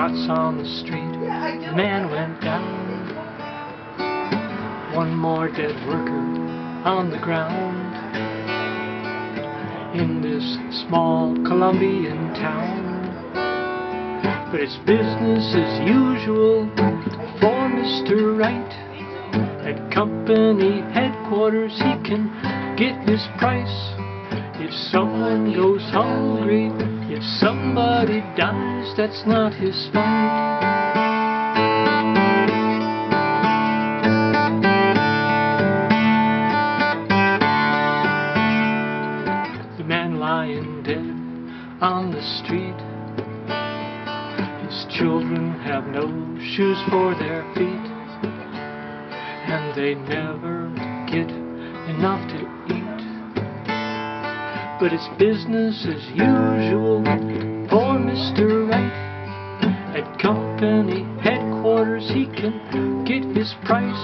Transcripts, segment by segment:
shots on the street, the man went down. One more dead worker on the ground in this small Colombian town. But it's business as usual for Mr. Wright. At company headquarters he can get his price. If someone goes hungry, if somebody dies, that's not his fault. The man lying dead on the street, his children have no shoes for their feet, and they never get enough to eat. But it's business as usual for Mr. Wright. At company headquarters he can get his price.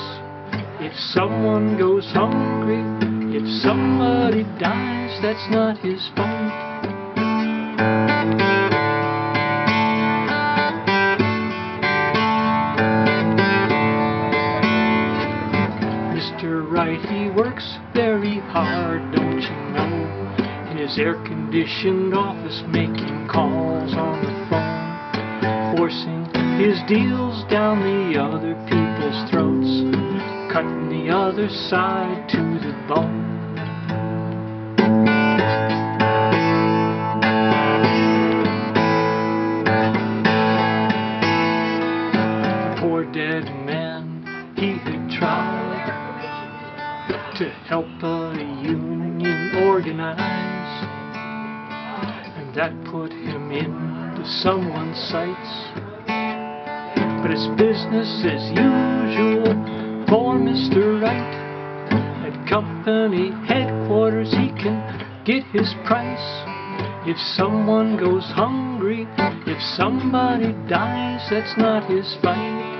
If someone goes hungry, if somebody dies, that's not his fault. Mr. Wright, he works very hard, don't you know? His air-conditioned office making calls on the phone, forcing his deals down the other people's throats, cutting the other side to the bone. The poor dead man, he had tried to help a union organize, that put him into someone's sights. But it's business as usual for Mr. Wright. At company headquarters he can get his price. If someone goes hungry, if somebody dies, that's not his fight.